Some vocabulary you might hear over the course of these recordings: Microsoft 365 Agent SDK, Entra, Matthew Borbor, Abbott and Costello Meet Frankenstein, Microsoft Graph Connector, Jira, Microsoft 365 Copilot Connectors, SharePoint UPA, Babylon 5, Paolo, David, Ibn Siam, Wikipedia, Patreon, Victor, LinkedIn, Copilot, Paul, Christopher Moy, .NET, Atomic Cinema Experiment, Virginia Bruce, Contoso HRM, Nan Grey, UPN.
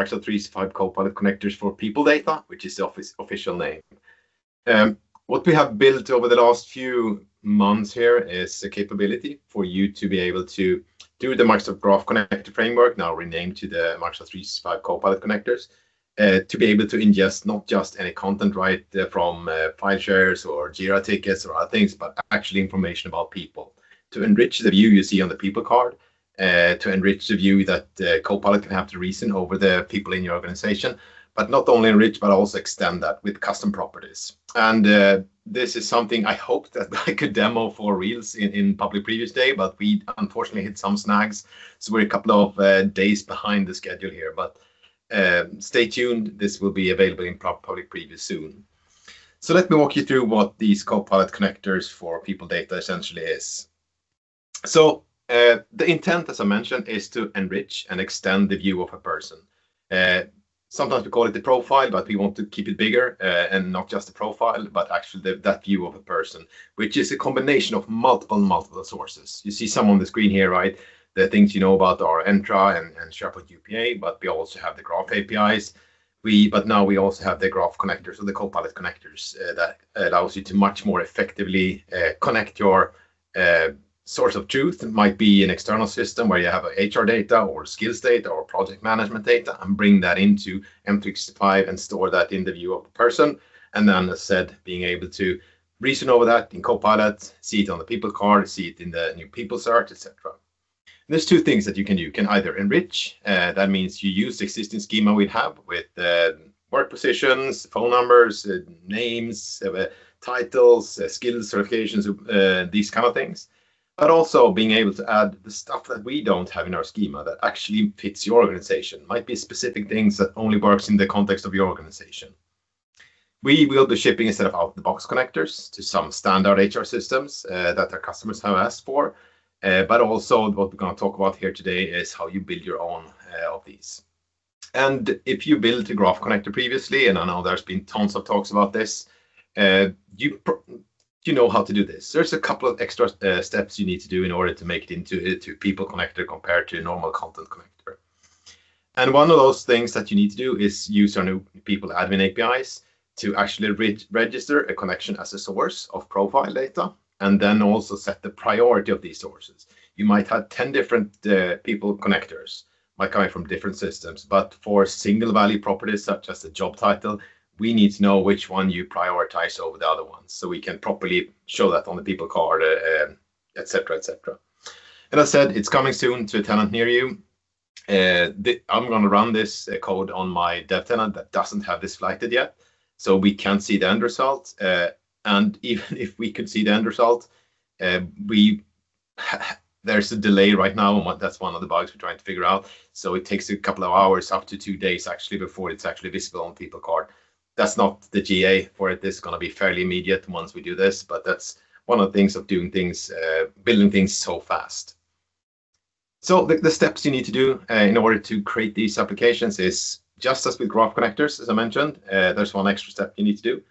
Microsoft 365 Copilot Connectors for People Data, which is the official name. What we have built over the last few months here is a capability for you to be able to do the Microsoft Graph Connector framework, now renamed to the Microsoft 365 Copilot Connectors, to be able to ingest not just any content right from file shares or Jira tickets or other things, but actually information about people, to enrich the view you see on the people card, to enrich the view that Copilot can have to reason over the people in your organization, but not only enrich, but also extend that with custom properties. And this is something I hoped that I could demo for reals in public previews day, but we unfortunately hit some snags. So we're a couple of days behind the schedule here, but stay tuned. This will be available in public previews soon. So let me walk you through what these Copilot Connectors for People Data essentially is. So the intent, as I mentioned, is to enrich and extend the view of a person. Sometimes we call it the profile, but we want to keep it bigger and not just the profile, but actually that view of a person, which is a combination of multiple sources. You see some on the screen here, right? The things you know about are Entra and SharePoint UPA, but we also have the Graph APIs. But now we also have the Graph Connectors, or the Copilot Connectors, that allows you to much more effectively connect your source of truth. It might be an external system where you have HR data or skills data or project management data, and bring that into M365 and store that in the view of the person. And then, as said, being able to reason over that in Copilot, see it on the people card, see it in the new people search, etc. There's two things that you can do. You can either enrich, that means you use the existing schema we have with work positions, phone numbers, names, titles, skills, certifications, these kind of things. But also being able to add the stuff that we don't have in our schema that actually fits your organization. Might be specific things that only works in the context of your organization. We will be shipping a set of out-of-the-box connectors to some standard HR systems that our customers have asked for. But also what we're going to talk about here today is how you build your own of these. And if you built a Graph Connector previously, and I know there's been tons of talks about this, you know how to do this. There's a couple of extra steps you need to do in order to make it into People Connector compared to a normal Content Connector. And one of those things that you need to do is use our new People Admin APIs to actually register a connection as a source of profile data, and then also set the priority of these sources. You might have 10 different people connectors, might come from different systems, but for single value properties such as the job title, we need to know which one you prioritize over the other ones, so we can properly show that on the people card, etc., etc. And as I said, it's coming soon to a tenant near you. I'm going to run this code on my dev tenant that doesn't have this flighted yet, so we can't see the end result. And even if we could see the end result, there's a delay right now, and that's one of the bugs we're trying to figure out. So it takes a couple of hours, up to 2 days actually, before it's actually visible on the people card. That's not the GA for it. This is going to be fairly immediate once we do this, but that's one of the things of doing things, building things so fast. So the steps you need to do in order to create these applications is, just as with Graph Connectors, as I mentioned, there's one extra step you need to do.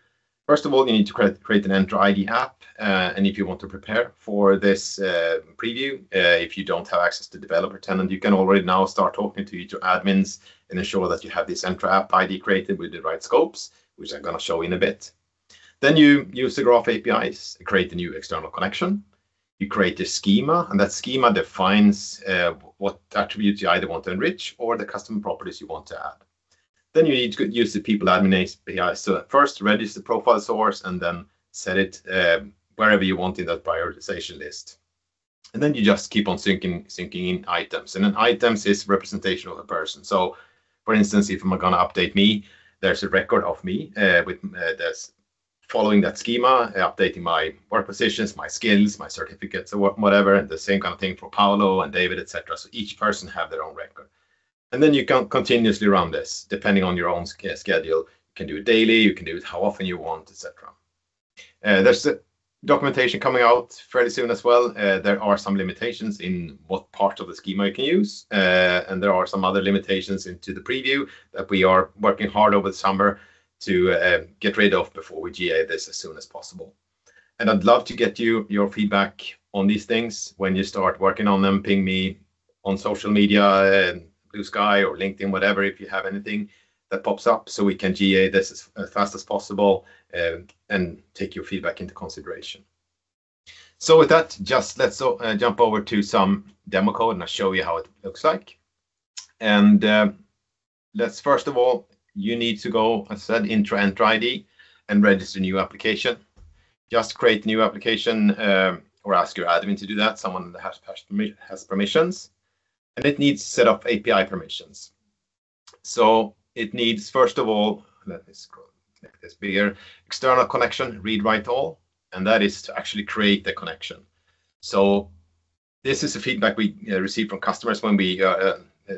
First of all, you need to create an Entra ID app, and if you want to prepare for this preview, if you don't have access to developer tenant, you can already now start talking to your admins and ensure that you have this Entra app ID created with the right scopes, which I'm going to show in a bit. Then you use the Graph APIs, create a new external connection. You create a schema, and that schema defines what attributes you either want to enrich or the custom properties you want to add. Then you need to use the people admin API. So first register the profile source and then set it wherever you want in that prioritization list. And then you just keep on syncing in items. And then items is representation of a person. So for instance, if I'm going to update me, there's a record of me with that's following that schema, updating my work positions, my skills, my certificates, or whatever, and the same kind of thing for Paolo and David, etc. So each person have their own record. And then you can continuously run this, depending on your own schedule. You can do it daily, you can do it how often you want, etc. There's documentation coming out fairly soon as well. There are some limitations in what part of the schema you can use, and there are some other limitations into the preview that we are working hard over the summer to get rid of before we GA this as soon as possible. And I'd love to get your feedback on these things. When you start working on them, ping me on social media, Blue Sky or LinkedIn, whatever, if you have anything that pops up, so we can GA this as fast as possible and take your feedback into consideration. So with that, just let's jump over to some demo code and I'll show you how it looks like. And let's first of all, you need to go, as I said, Entra ID and register a new application. Just create a new application or ask your admin to do that, someone that has permissions. And it needs to set up API permissions. So it needs, first of all, let me scroll, make this bigger, external connection, read write all, and that is to actually create the connection. So this is the feedback we received from customers when we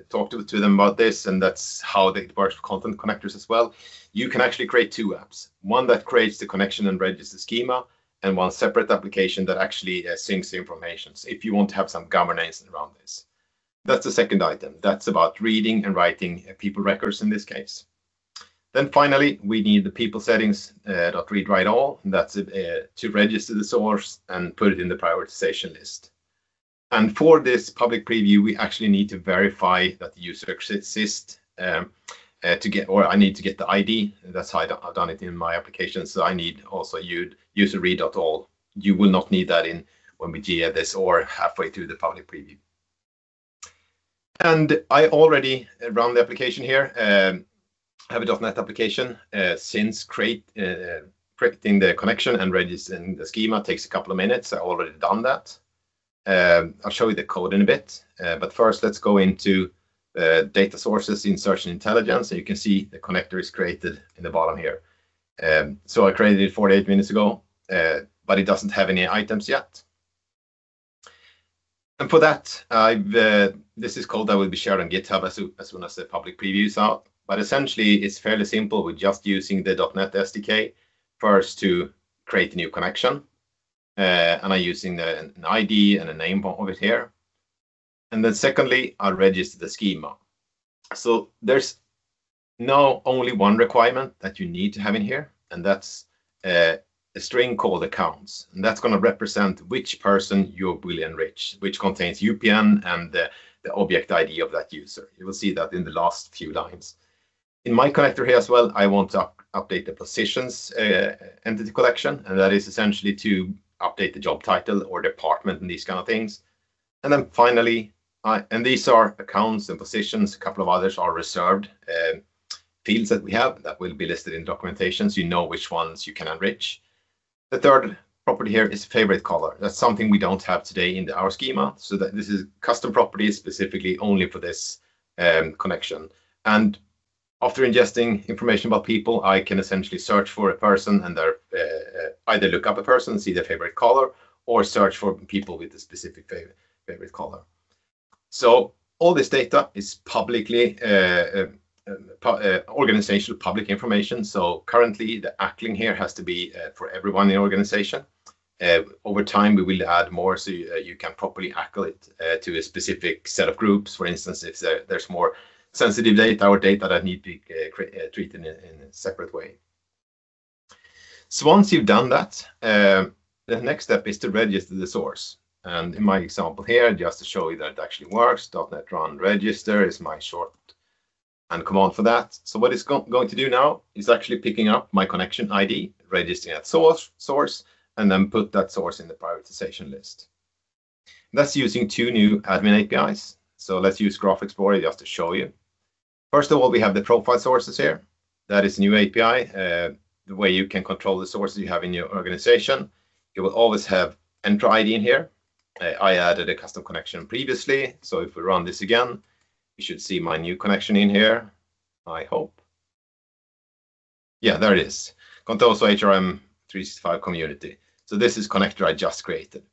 talked to them about this, and that's how it works for content connectors as well. You can actually create two apps, one that creates the connection and registers the schema, and one separate application that actually syncs the information. So if you want to have some governance around this. That's the second item. That's about reading and writing people records in this case. Then finally, we need the people settings .readWriteAll, and that's it, to register the source and put it in the prioritization list. And for this public preview, we actually need to verify that the user exists to get, or I need to get the ID. That's how I've done it in my application. So I need also user read.all. You will not need that in when we GA this or halfway through the public preview. And I already run the application here. I have a .NET application. Since creating the connection and registering the schema takes a couple of minutes, I already done that. I'll show you the code in a bit, but first let's go into data sources in search and intelligence. And you can see the connector is created in the bottom here. So I created it 48 minutes ago, but it doesn't have any items yet. And for that, I've this is code that will be shared on GitHub as soon as the public preview is out. But essentially, it's fairly simple. We're just using the .NET SDK first to create a new connection. And I'm using an ID and a name of it here. And then secondly, I register the schema. So there's now only one requirement that you need to have in here, and that's a string called accounts. And that's going to represent which person you will enrich, which contains UPN and the object ID of that user. You will see that in the last few lines. In my connector here as well, I want to update the positions entity collection, and that is essentially to update the job title or department and these kind of things. And then finally, and these are accounts and positions, a couple of others are reserved fields that we have that will be listed in documentation, so you know which ones you can enrich. The third property here is favorite color. That's something we don't have today in our schema, so that this is custom property specifically only for this connection. And after ingesting information about people, I can essentially search for a person and their, either look up a person, see their favorite color, or search for people with a specific favorite color. So all this data is publicly organizational public information. So currently the ACLing here has to be for everyone in the organization. Over time, we will add more so you can properly ACL it to a specific set of groups. For instance, if there's more sensitive data or data that need to be treated in a separate way. So once you've done that, the next step is to register the source. And in my example here, just to show you that it actually works, .NET run register is my short and command for that. So what it's going to do now is actually picking up my connection ID, registering that source, and then put that source in the prioritization list. That's using two new admin APIs. So let's use Graph Explorer just to show you. First of all, we have the profile sources here. That is a new API, the way you can control the sources you have in your organization. You will always have Entra ID in here. I added a custom connection previously. So if we run this again, you should see my new connection in here, I hope. Yeah, there it is. Contoso HRM 365 community. So this is connector I just created.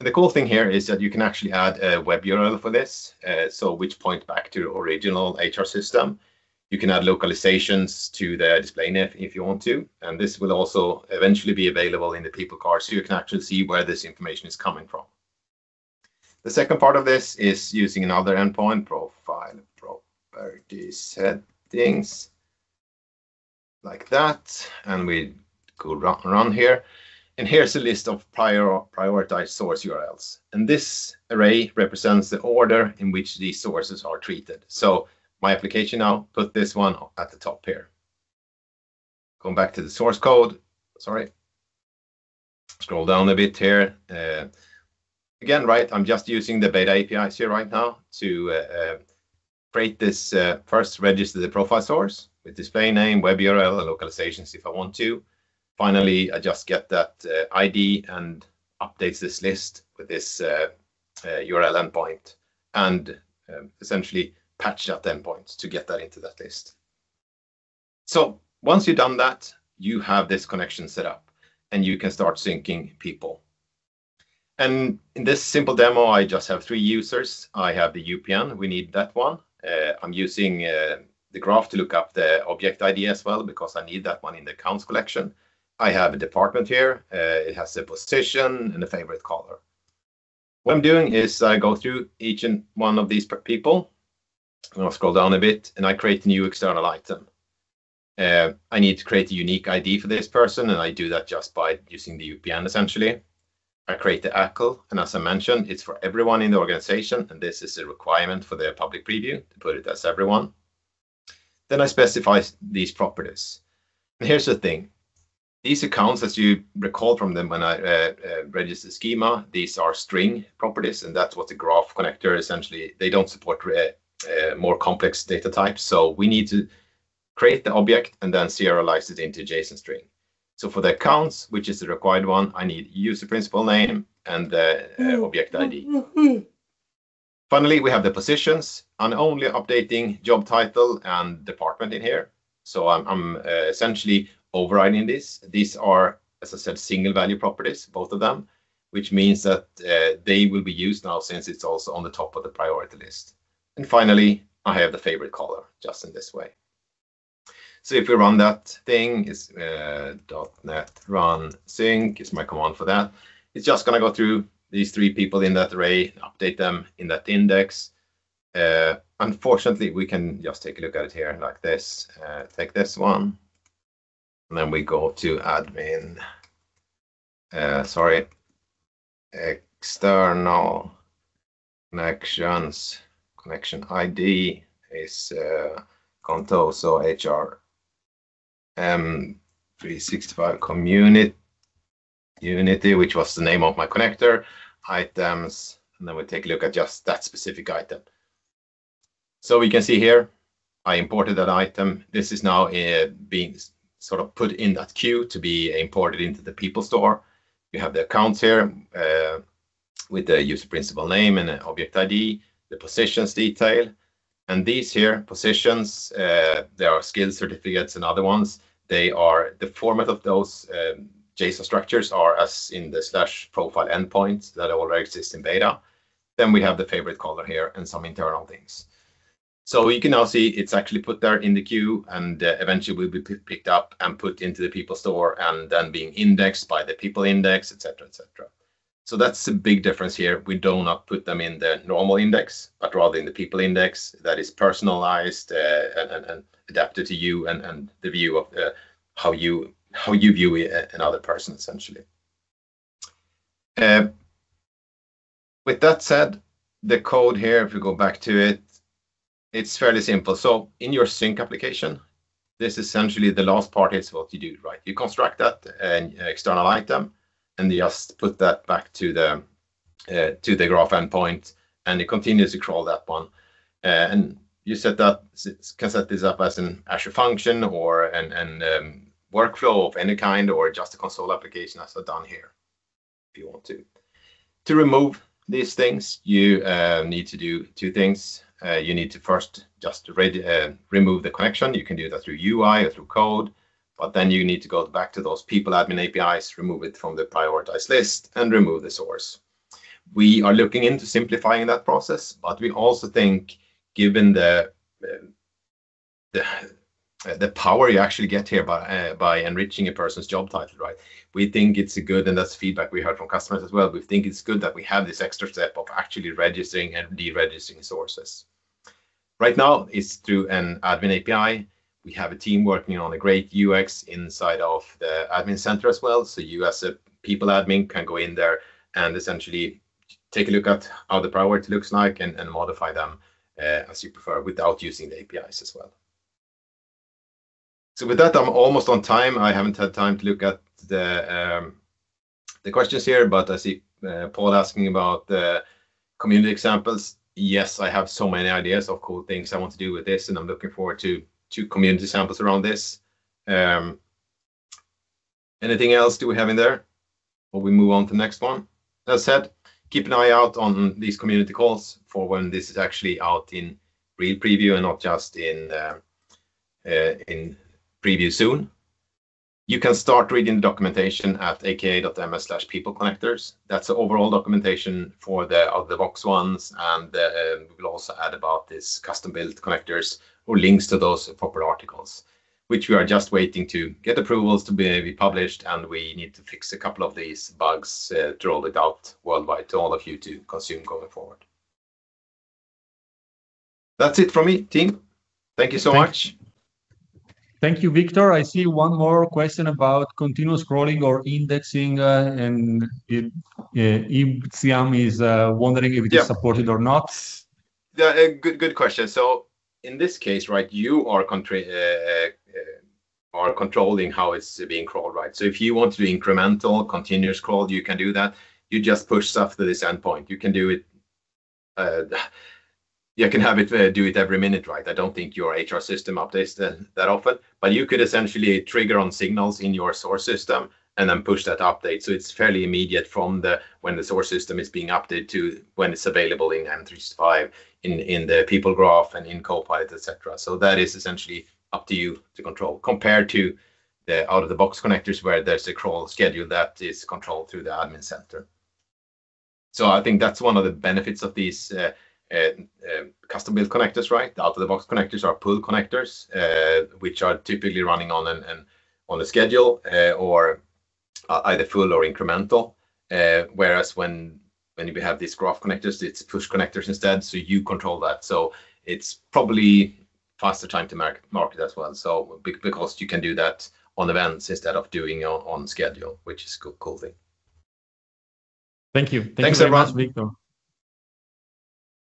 And the cool thing here is that you can actually add a web URL for this, so which point back to your original HR system. You can add localizations to the display nav if you want to, and this will also eventually be available in the people card, so you can actually see where this information is coming from. The second part of this is using another endpoint, profile property settings, like that, and we go run here. And here's a list of prioritized source URLs. And this array represents the order in which these sources are treated. So my application now put this one at the top here. Going back to the source code, sorry. Scroll down a bit here. Again, right, I'm just using the beta APIs here right now to create this first register the profile source with display name, web URL, and localizations if I want to. Finally, I just get that ID and updates this list with this URL endpoint and essentially patch that endpoint to get that into that list. So once you've done that, you have this connection set up and you can start syncing people. And in this simple demo, I just have 3 users. I have the UPN, we need that one. I'm using the graph to look up the object ID as well because I need that one in the accounts collection. I have a department here. It has a position and a favorite color. What I'm doing is I go through each and one of these people. I'll scroll down a bit and I create a new external item. I need to create a unique ID for this person, and I do that just by using the UPN essentially. I create the ACL, and as I mentioned, it's for everyone in the organization, and this is a requirement for the public preview to put it as everyone. Then I specify these properties. And here's the thing. These accounts, as you recall from them when I registered schema, these are string properties, and that's what the graph connector essentially, they don't support more complex data types. So we need to create the object and then serialize it into JSON string. So for the accounts, which is the required one, I need user principal name and the object ID. Finally, we have the positions. I'm only updating job title and department in here. So I'm essentially overriding this. These are, as I said, single value properties, both of them, which means that they will be used now since it's also on the top of the priority list. And finally, I have the favorite color just in this way. So if we run that thing, it's .NET run sync is my command for that. It's just going to go through these 3 people in that array, update them in that index. Unfortunately, we can just take a look at it here like this. Take this one. And then we go to admin, sorry, external connections, connection ID is Contoso HRM 365 community, Unity, which was the name of my connector, items, and then we take a look at just that specific item. So we can see here, I imported that item. This is now being sort of put in that queue to be imported into the people store. You have the accounts here with the user principal name and an object ID, the positions detail, and these here positions, there are skill certificates and other ones. They are the format of those JSON structures are as in the slash profile endpoints that already exist in beta. Then we have the favorite color here and some internal things. So you can now see it's actually put there in the queue and eventually will be picked up and put into the people store and then being indexed by the people index, etc., etc. So that's a big difference here. We do not put them in the normal index, but rather in the people index that is personalized and adapted to you and the view of how you view another person essentially. With that said, the code here, if we go back to it, it's fairly simple. So in your sync application, this essentially the last part is what you do, right? You construct that external item and you just put that back to the graph endpoint, and it continues to crawl that one. And you set that, can set this up as an Azure function or an workflow of any kind, or just a console application as I've done here, if you want to. To remove these things, you need to do 2 things. You need to first just remove the connection. You can do that through UI or through code, but then you need to go back to those people admin APIs, remove it from the prioritized list, and remove the source. We are looking into simplifying that process, but we also think, given the power you actually get here by enriching a person's job title, right? We think it's a good, and that's feedback we heard from customers as well. We think it's good that we have this extra step of actually registering and deregistering sources. Right now, it's through an admin API. We have a team working on a great UX inside of the admin center as well. So you as a people admin can go in there and essentially take a look at how the priority looks like and modify them as you prefer without using the APIs as well. So with that, I'm almost on time. I haven't had time to look at the questions here, but I see Paul asking about the community examples. Yes, I have so many ideas of cool things I want to do with this, and I'm looking forward to community samples around this. Anything else do we have in there? Or we move on to the next one. As said, keep an eye out on these community calls for when this is actually out in real preview and not just in preview soon. You can start reading the documentation at aka.ms/people-connectors. That's the overall documentation for the out-of-the-box ones, and we will also add about this custom-built connectors or links to those proper articles, which we are just waiting to get approvals to be published, and we need to fix a couple of these bugs to roll it out worldwide to all of you to consume going forward. That's it from me, team. Thank you so much. Thank you, Victor. I see one more question about continuous scrolling or indexing, and Ibn Siam is wondering if it is supported or not. Yeah, good question. So in this case, right, you are controlling how it's being crawled, right? So if you want to do incremental, continuous crawl, you can do that. You just push stuff to this endpoint. You can do it. You can have it do it every minute, right? I don't think your HR system updates that often, but you could essentially trigger on signals in your source system and then push that update. So it's fairly immediate from when the source system is being updated to when it's available in M365, in the people graph and in Copilot, etc. So that is essentially up to you to control, compared to the out-of-the-box connectors where there's a crawl schedule that is controlled through the admin center. So I think that's one of the benefits of these custom-built connectors, right? The out-of-the-box connectors are pull connectors, which are typically running on a schedule or either full or incremental. Whereas when we have these graph connectors, it's push connectors instead, so you control that. So it's probably faster time to market as well. So because you can do that on events instead of doing on schedule, which is a cool thing. Thank you. Thanks everyone. Much, Victor.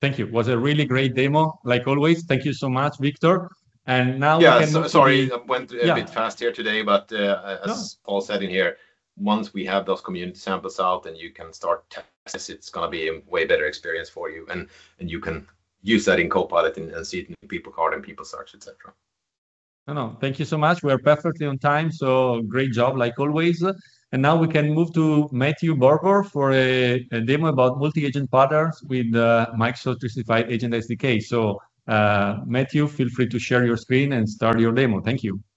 Thank you. It was a really great demo, like always. Thank you so much, Victor. And now, yeah, sorry, I went a bit fast here today, but as Paul said in here, once we have those community samples out and you can start tests, it's going to be a way better experience for you, and you can use that in Copilot and see it in people card and people search, etc. No, thank you so much. We're perfectly on time, so great job, like always. And now we can move to Matthew Borbor for a demo about multi-agent partners with Microsoft 365 Agent SDK. So Matthew, feel free to share your screen and start your demo. Thank you.